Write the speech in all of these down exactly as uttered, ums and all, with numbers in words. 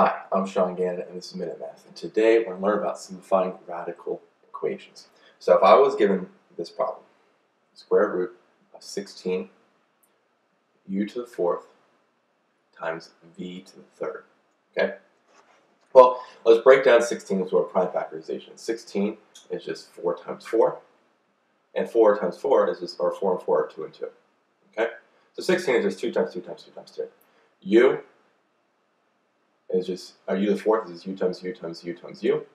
Hi, I'm Sean Gannon, and this is Minute Math, and today we're going to learn about simplifying radical equations. So if I was given this problem, square root of sixteen u to the fourth times v to the third, okay? Well, let's break down sixteen into a prime factorization. sixteen is just four times four, and four times four is just, or four and four are two and two, okay? So sixteen is just two times two times two times two. U is just, or u to the fourth is just u times u times u times u,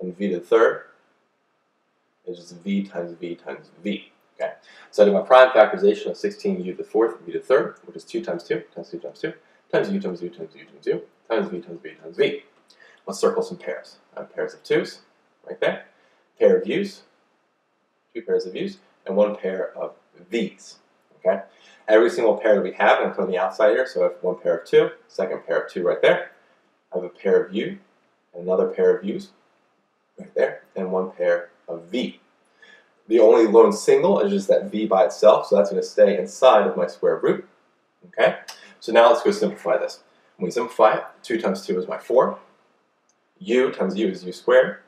and v to the third is just v times v times v, okay? So I do my prime factorization of sixteen u to the fourth, v to the third, which is two times two times two times two, times u times u times u times u, times v times v times v. Let's circle some pairs. I have pairs of twos, right there, pair of u's, two pairs of u's, and one pair of v's, okay? Every single pair that we have, I'm putting the outside here, so I have one pair of two, second pair of two right there, I have a pair of u, another pair of u's right there, and one pair of v. The only lone single is just that v by itself, so that's going to stay inside of my square root. Okay? So now let's go simplify this. When we simplify it, two times two is my four, u times u is u squared,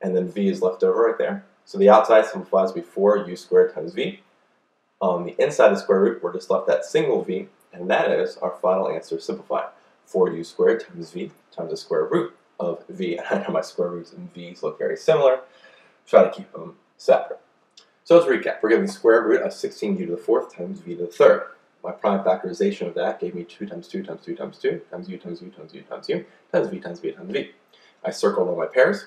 and then v is left over right there. So the outside simplifies to be four u squared times v. On the inside of the square root, we're just left that single v, and that is our final answer simplified. four u squared times v times the square root of v. And I know my square roots and v's look very similar. Try to keep them separate. So let's recap. We're given the square root of sixteen u to the fourth times v to the third. My prime factorization of that gave me two times two times two times two times u times u times u times u times v times v times v. I circled all my pairs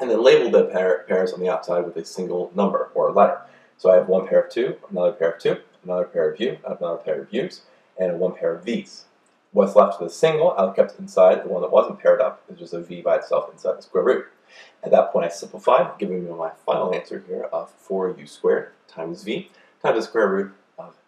and then labeled the pair, pairs on the outside with a single number or letter. So I have one pair of two, another pair of two, another pair of u, another pair of u's, and one pair of v's. What's left of the single, I kept inside, the one that wasn't paired up, is just a v by itself inside the square root. At that point I simplified, giving me my final answer here of four u squared times v times the square root of